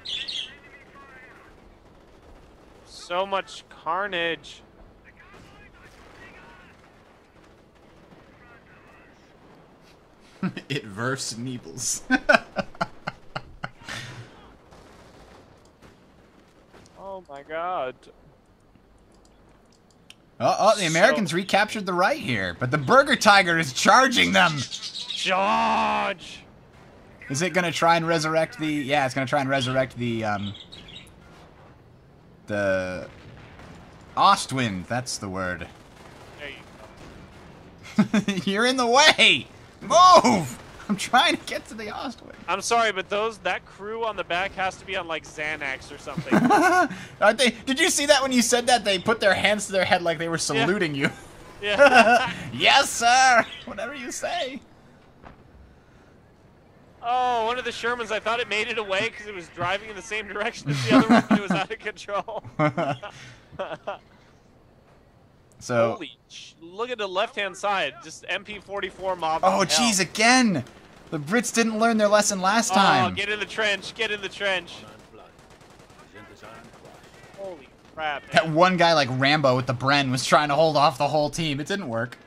So much carnage. It verfs Nebels. Oh my God. Uh oh, the Americans so recaptured the right here, but the Burger Tiger is charging them. Charge! Is it gonna try and resurrect the? Yeah, it's gonna try and resurrect the um. The Ostwind. That's the word. There you go. You're in the way. Move! I'm trying to get to the Ostwind. I'm sorry, but those that crew on the back has to be on like Xanax or something. Aren't they? Did you see that when you said that they put their hands to their head like they were saluting yeah. you? Yeah. Yes, sir. Whatever you say. Oh, one of the Shermans, I thought it made it away because it was driving in the same direction as the other one, and it was out of control. So, holy, look at the left-hand side, just M P forty-four mob. Oh, jeez, again! The Brits didn't learn their lesson last time. Oh, get in the trench, get in the trench. Holy crap, man. That one guy like Rambo with the Bren was trying to hold off the whole team. It didn't work.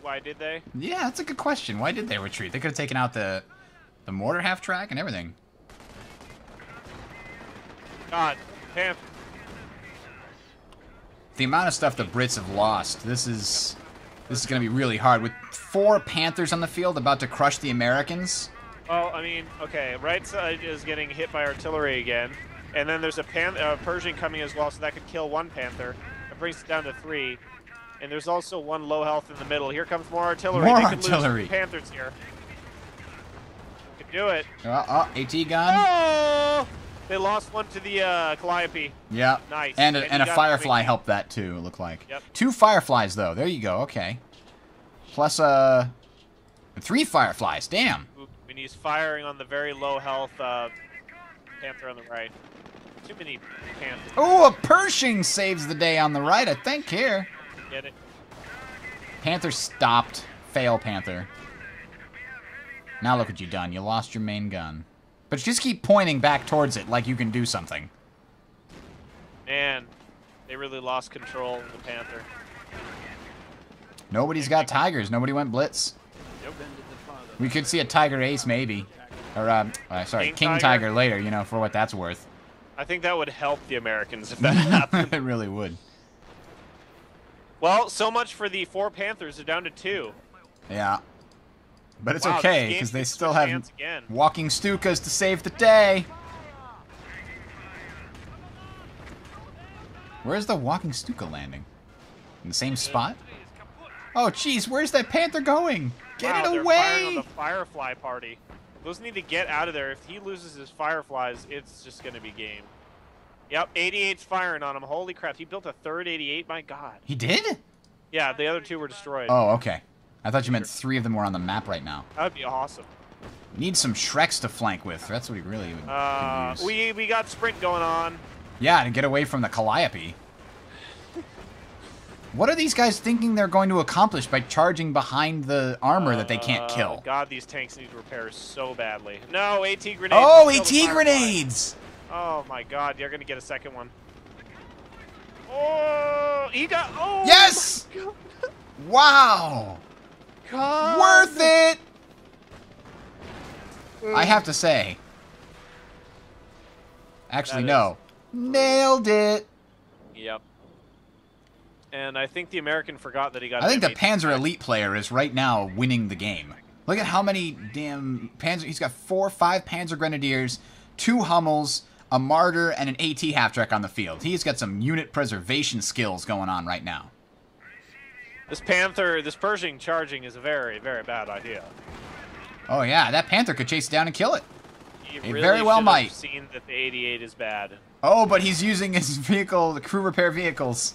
Why did they? Yeah, that's a good question. Why did they retreat? They could have taken out the the mortar half track and everything. God, Panther. the amount of stuff the Brits have lost, this is this is going to be really hard. With four Panthers on the field about to crush the Americans. Well, I mean, okay, right side is getting hit by artillery again, and then there's a Pan uh, Pershing coming as well, so that could kill one Panther. That brings it down to three. And there's also one low health in the middle. Here comes more artillery. More they artillery. Lose Panthers here. Could do it. Uh, uh, AT gun. Oh! They lost one to the uh, Calliope. Yeah. Nice. And a, and and a Firefly three. helped that too. It looked like. Yep. Two Fireflies though. There you go. Okay. Plus uh, three Fireflies. Damn. And he's firing on the very low health uh, Panther on the right. Too many Panthers. Oh, a Pershing saves the day on the right. I think here. Get it. Panther stopped. Fail, Panther. Now look what you done. You lost your main gun. But just keep pointing back towards it like you can do something. Man, they really lost control of the Panther. Nobody's got Tigers. Nobody went Blitz. Nope. We could see a Tiger Ace maybe. Or, uh, uh, sorry, King, King Tiger? Tiger later, you know, for what that's worth. I think that would help the Americans if that happened. It really would. Well, so much for the four Panthers. They're down to two. Yeah. But it's wow, okay, because they still have walking Stukas to save the day. Where's the walking Stuka landing? In the same spot? Oh, jeez, where's that Panther going? Get wow, it away! They're firing on the Firefly party. Those need to get out of there. If he loses his Fireflies, it's just going to be game. Yep, eighty-eight's firing on him. Holy crap, he built a third eighty-eight, my god. He did? Yeah, the other two were destroyed. Oh, okay. I thought you meant three of them were on the map right now. That would be awesome. Need some Shreks to flank with. That's what he really would uh, use. We, we got sprint going on. Yeah, to get away from the Calliope. What are these guys thinking they're going to accomplish by charging behind the armor uh, that they can't kill? God, these tanks need repairs so badly. No, AT grenades. Oh, AT grenades! Oh my god, you're gonna get a second one. Oh, he got. Oh! Yes! God. Wow! God. Worth it! Mm. I have to say. Actually, that no. Is. Nailed it! Yep. And I think the American forgot that he got. I think M eighteen. The Panzer Elite player is right now winning the game. Look at how many damn Panzer. He's got four, five Panzer Grenadiers, two Hummels, a Martyr, and an AT half-track on the field. He's got some unit preservation skills going on right now. This Panther, this Pershing charging is a very, very bad idea. Oh yeah, that Panther could chase down and kill it. He really very well might. Have seen that the eighty-eight is bad. Oh, but he's using his vehicle, the crew repair vehicles.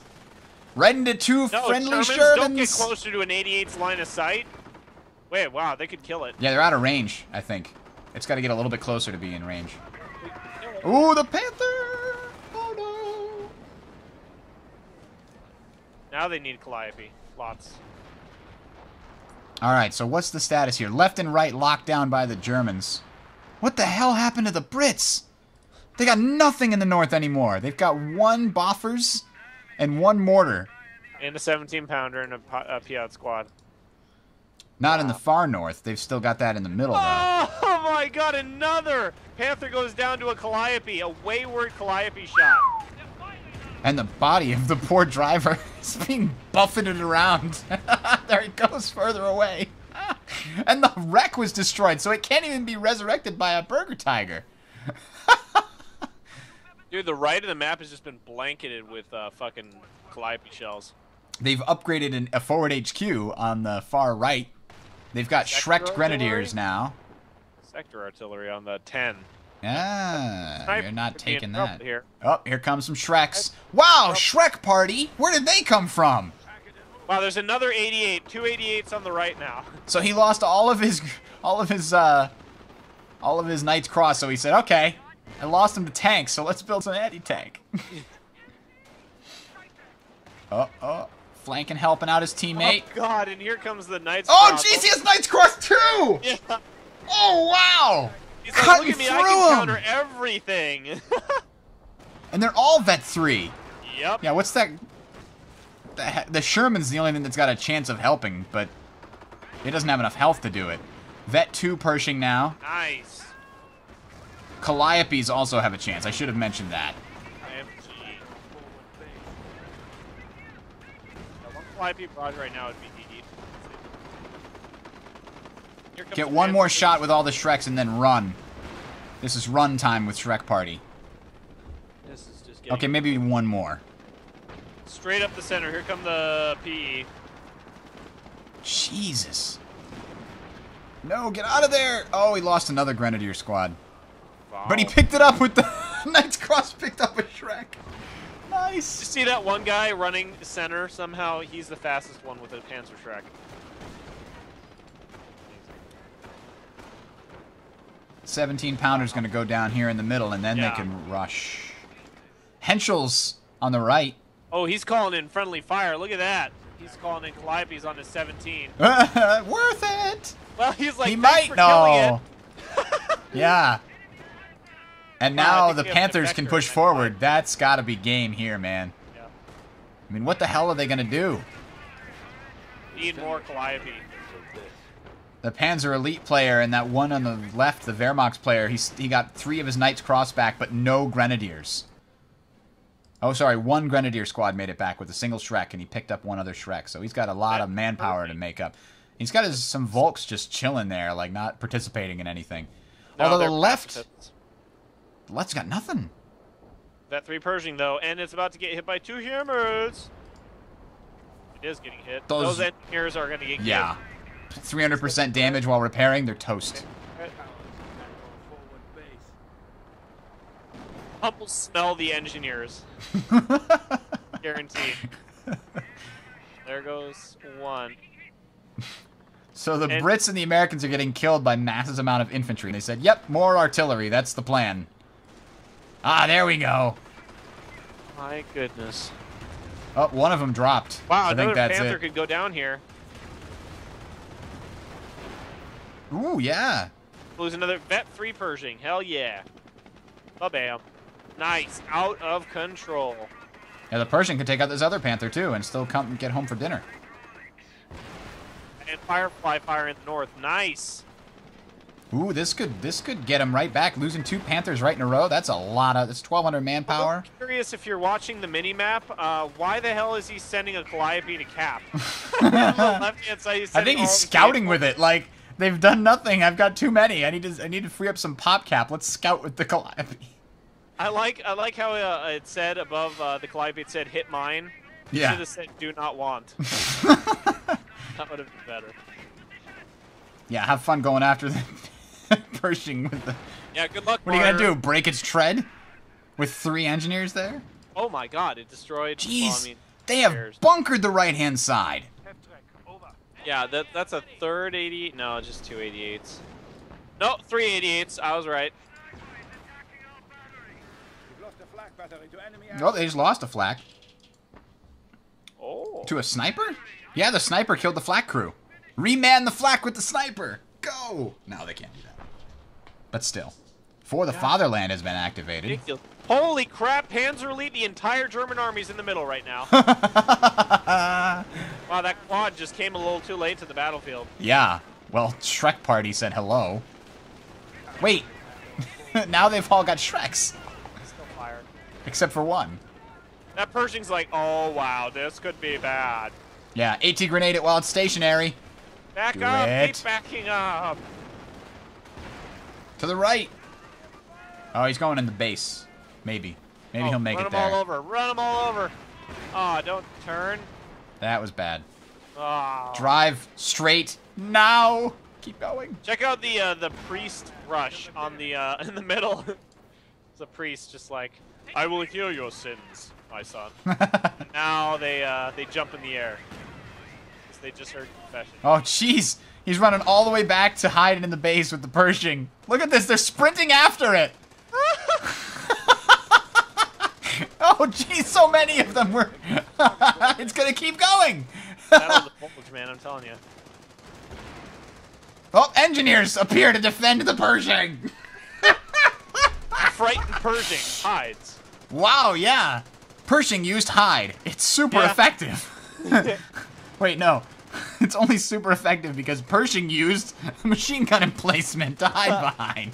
Right into two no, friendly Shermans. Shermans. Don't get closer to an eighty-eight's line of sight. Wait, wow, they could kill it. Yeah, they're out of range, I think. It's got to get a little bit closer to be in range. Ooh, the Panther! Oh no! Now they need Calliope. Lots. Alright, so what's the status here? Left and right locked down by the Germans. What the hell happened to the Brits? They got nothing in the north anymore. They've got one Boffers and one Mortar. And a seventeen pounder and a, a Piat squad. Not wow. in the far north. They've still got that in the middle, oh, though. Oh my god, another! Panther goes down to a Calliope, a wayward Calliope shot. And the body of the poor driver is being buffeted around. There it goes further away. And the wreck was destroyed, so it can't even be resurrected by a Burger Tiger. Dude, the right of the map has just been blanketed with uh, fucking Calliope shells. They've upgraded an, a forward H Q on the far right. They've got Shrek Grenadiers now. Sector artillery on the ten. Ah, you're not taking that. Here. Oh, here comes some Shreks. Wow, Shrek party! Where did they come from? Wow, there's another eighty-eight. Two eighty-eights on the right now. So he lost all of his, all of his, uh, all of his Knight's Cross. So he said, okay, I lost him to tanks, so let's build some anti-tank. Uh oh, flanking, helping out his teammate. Oh god, and here comes the Knight's Cross. Oh jeez, he has Knight's Cross too! Yeah. Oh wow! He's like, Cut look at me, I can counter him. everything. And they're all vet three. Yep. Yeah, what's that? The, the Sherman's the only thing that's got a chance of helping, but it doesn't have enough health to do it. vet two Pershing now. Nice. Calliopes also have a chance. I should have mentioned that. M G. Calliope barrage right now would be easy. Get one more shot with all the Shreks and then run. This is run time with Shrek Party. This is just okay, maybe one more. Straight up the center. Here come the P E. Jesus. No, get out of there! Oh, he lost another Grenadier squad. Wow. But he picked it up with the... Knight's Cross picked up a Shrek. Nice. You see that one guy running center? Somehow he's the fastest one with a Panzer Shrek. seventeen pounder's going to go down here in the middle, and then yeah. they can rush. Henschel's on the right. Oh, he's calling in friendly fire. Look at that. He's calling in Calliope's on his seventeen. Worth it! Well, he's like, he might know. Yeah. And now the Panthers can push forward. That's got to be game here, man. Yeah. I mean, what the hell are they going to do? Need more Calliope. The Panzer Elite player and that one on the left, the Wehrmacht player, he's, he got three of his Knights Cross back, but no Grenadiers. Oh, sorry, one Grenadier squad made it back with a single Shrek, and he picked up one other Shrek. So he's got a lot of manpower to make up. He's got his, some Volks just chilling there, like not participating in anything. No, although the left... The left's got nothing. That three Pershing, though, and it's about to get hit by two Hummels. It is getting hit. Those, Those engineers are going to get yeah. killed. Yeah. three hundred percent damage while repairing. They're toast. Hummel smell the engineers. Guaranteed. There goes one. So the and Brits and the Americans are getting killed by massive amount of infantry. And they said, yep, more artillery. That's the plan. Ah, there we go. My goodness. Oh, one of them dropped. Wow, I think that's Panther it. Could go down here. Ooh, yeah. Lose another vet three Pershing. Hell yeah. Ba-bam. Nice. Out of control. Yeah, the Pershing could take out this other Panther, too, and still come and get home for dinner. And Firefly fire in the north. Nice. Ooh, this could this could get him right back. Losing two Panthers right in a row. That's a lot of. That's twelve hundred manpower. I'm curious if you're watching the mini map. Uh, why the hell is he sending a Calliope to cap? On the left hand side, he's I think he's scouting with it. Like they've done nothing. I've got too many. I need to I need to free up some pop cap. Let's scout with the Calliope. I like I like how uh, it said above uh, the Calliope. It said hit mine. Yeah. It should have said do not want. That would have been better. Yeah, have fun going after the Pershing with the... Yeah, good luck, What are you going to do, break its tread? With three engineers there? Oh my god, it destroyed... Jeez, well, I mean, they have players. bunkered the right-hand side. Yeah, that, that's a third eighty-eight. No, just two eighty-eights. No, three eighty-eights. I was right. No, oh, they just lost a flak. Oh. To a sniper? Yeah, the sniper killed the flak crew. Reman the flak with the sniper. Go! No, they can't do that. But still. For the yeah. Fatherland has been activated. Ridiculous. Holy crap, Panzer Elite, the entire German army's in the middle right now. Wow, that quad just came a little too late to the battlefield. Yeah. Well, Shrek Party said hello. Wait. Now they've all got Shreks. Still fired. Except for one. That Pershing's like, oh wow, this could be bad. Yeah, AT grenade it while it's stationary. Back Do up, it. keep backing up. To the right. Oh, he's going in the base. Maybe. Maybe oh, he'll make it there. Run him all over, run him all over. Oh, don't turn. That was bad. Oh. Drive straight now. Keep going. Check out the uh, the priest rush on the uh, in the middle. The priest just like, I will heal your sins, my son. Now they uh, they jump in the air. They just heard confession. Oh, jeez. He's running all the way back to hide in the base with the Pershing. Look at this. They're sprinting after it. Oh, geez. So many of them were. It's going to keep going. Battle of the Volks, man. I'm telling you. Oh, engineers appear to defend the Pershing. Frightened Pershing hides. Wow, yeah. Pershing used hide. It's super yeah. effective. Wait, no. It's only super effective because Pershing used a machine gun emplacement to hide uh, behind.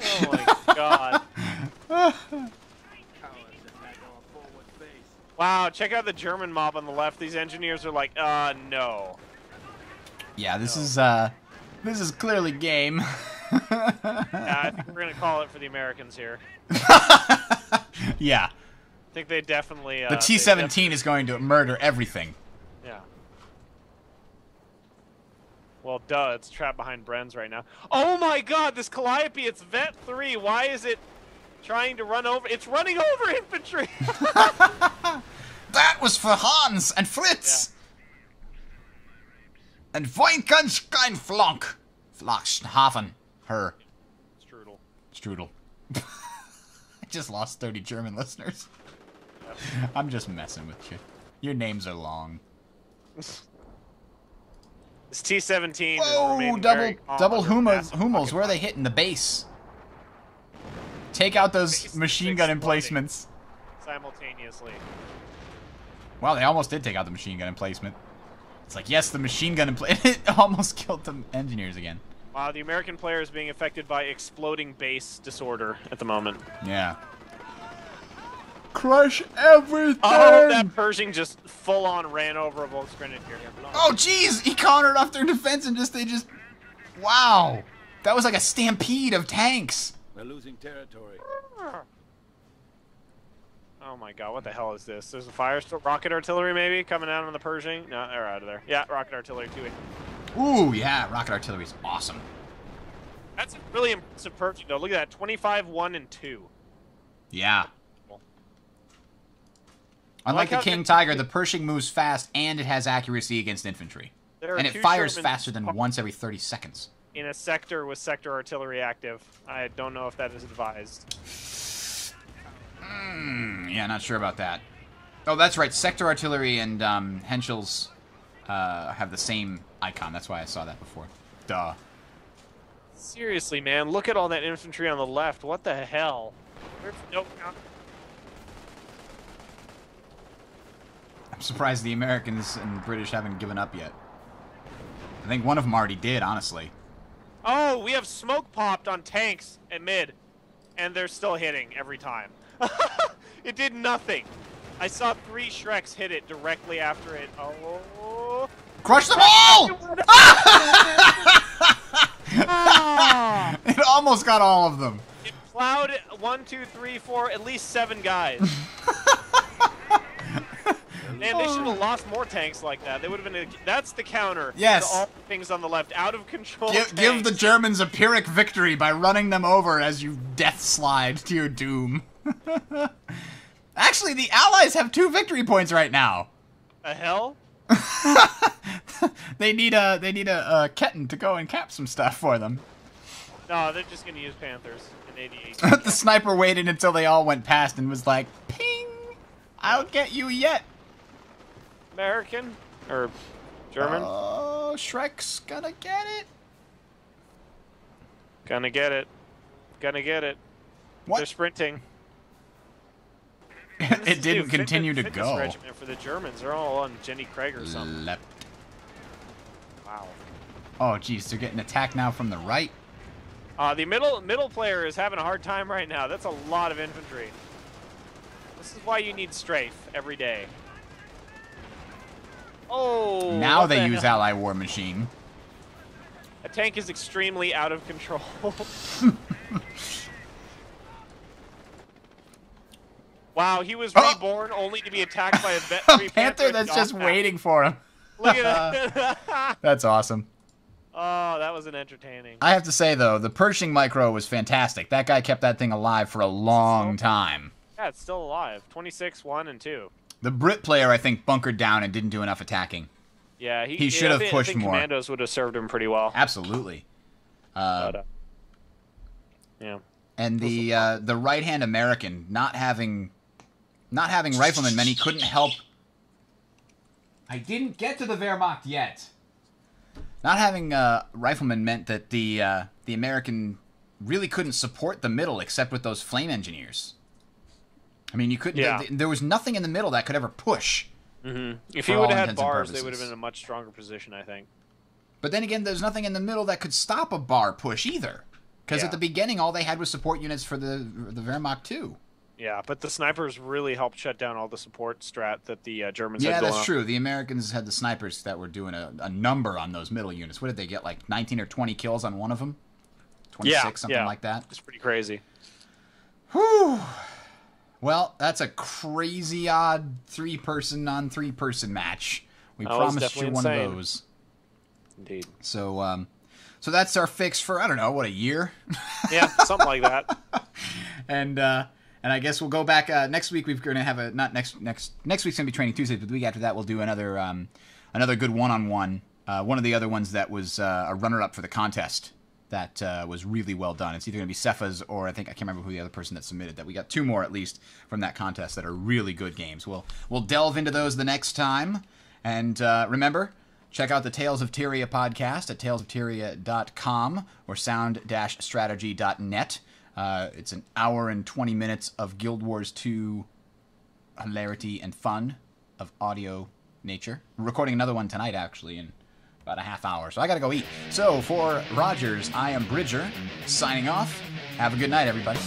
Oh my god. Wow, check out the German mob on the left. These engineers are like, uh, no. Yeah, this no. is, uh, this is clearly game. uh, I think we're going to call it for the Americans here. Yeah. I think they definitely... Uh, the T seventeen is going to murder everything. Yeah. Well, duh, it's trapped behind Brenz right now. Oh my god, this Calliope, it's Vet three. Why is it trying to run over? It's running over infantry! That was for Hans and Fritz! Yeah. And Weinkan's kein Flonk. Flachshafen. Her. Strudel. Strudel. I just lost thirty German listeners. Yep. I'm just messing with you. Your names are long. This T seventeen. Oh, double, double Hummels! Hummels, where are they hitting? The base. Take out those machine gun emplacements. Simultaneously. Wow, they almost did take out the machine gun emplacement. It's like, yes, the machine gun emplacement. It almost killed the engineers again. Wow, the American player is being affected by exploding base disorder at the moment. Yeah. Crush everything! Oh, that Pershing just full-on ran over a Volks Grenadier. Oh, jeez! He countered off their defense and just, they just... Wow! That was like a stampede of tanks! We're losing territory. Oh my god, what the hell is this? There's a fire... Rocket artillery, maybe? Coming out on the Pershing? No, they're out of there. Yeah, rocket artillery, too. Ooh, yeah, rocket artillery is awesome. That's a really impressive Pershing, though. Look at that, twenty-five, one, and two. Yeah. Unlike the King Tiger, the Pershing moves fast and it has accuracy against infantry. And it fires faster than once every thirty seconds. In a sector with sector artillery active. I don't know if that is advised. Mm, yeah, not sure about that. Oh, that's right. Sector artillery and um, Henschel's uh, have the same icon. That's why I saw that before. Duh. Seriously, man. Look at all that infantry on the left. What the hell? Nope. I'm surprised the Americans and the British haven't given up yet. I think one of them already did, honestly. Oh, we have smoke popped on tanks at mid, and they're still hitting every time. It did nothing. I saw three Shreks hit it directly after it. Oh! Crush them all! It almost got all of them. It plowed one, two, three, four, at least seven guys. Man, they should have lost more tanks like that. They would have been. A, that's the counter. Yes. To all the things on the left, out of control. Give, give the Germans a Pyrrhic victory by running them over as you death slide to your doom. Actually, the Allies have two victory points right now. The hell? They need a. They need a, a Ketten to go and cap some stuff for them. No, they're just gonna use Panthers in eighty-eight. The sniper waited until they all went past and was like, "Ping! I'll get you yet." American or German? Oh, Shrek's gonna get it. Gonna get it. Gonna get it. What? They're sprinting. It didn't continue to go. Regiment for the Germans. They're all on Jenny Craig or something. Left. Wow. Oh, geez, they're getting attacked now from the right. Uh, the middle middle player is having a hard time right now. That's a lot of infantry. This is why you need strafe every day. Oh, now they use Allied War Machine. A tank is extremely out of control. Wow, he was oh. reborn only to be attacked by a vet three Panther that's just out. waiting for him. Look at that. That's awesome. Oh, that was an entertaining. I have to say, though, the Pershing micro was fantastic. That guy kept that thing alive for a long so, time. Yeah, it's still alive. twenty-six, one, and two. The Brit player, I think, bunkered down and didn't do enough attacking. Yeah, he, he should yeah, have pushed I think more. Commandos would have served him pretty well. Absolutely. Uh, but, uh, yeah. And the uh, the right-hand American not having not having riflemen many couldn't help. I didn't get to the Wehrmacht yet. Not having uh, riflemen meant that the uh, the American really couldn't support the middle except with those flame engineers. I mean, you couldn't. Yeah. They, they, there was nothing in the middle that could ever push. Mm-hmm. If he would have had bars, they would have been in a much stronger position, I think. But then again, there's nothing in the middle that could stop a bar push either, because yeah. at the beginning, all they had was support units for the the Wehrmacht too. Yeah, but the snipers really helped shut down all the support strat that the uh, Germans yeah, had. Yeah, that's true. The Americans had the snipers that were doing a, a number on those middle units. What did they get, like nineteen or twenty kills on one of them? twenty-six, yeah, something yeah. like that? It's pretty crazy. Whew. Well, that's a crazy odd three-person on three-person match. We that promised you one insane. of those. Indeed. So, um, so that's our fix for, I don't know, what, a year? Yeah, something like that. And... Uh, And I guess we'll go back uh, next week. We're going to have a not next next next week's going to be Training Tuesday, but the week after that we'll do another um, another good one on one. Uh, one of the other ones that was uh, a runner up for the contest that uh, was really well done. It's either going to be Cefa's or I think I can't remember who the other person that submitted that. We got two more at least from that contest that are really good games. We'll we'll delve into those the next time. And uh, remember, check out the Tales of Tyria podcast at tales of tyria dot com or sound dash strategy dot net. Uh, it's an hour and twenty minutes of Guild Wars two hilarity and fun of audio nature. We're recording another one tonight, actually, in about a half hour, so I gotta go eat. So, for Rogers, I am Bridger, signing off. Have a good night, everybody.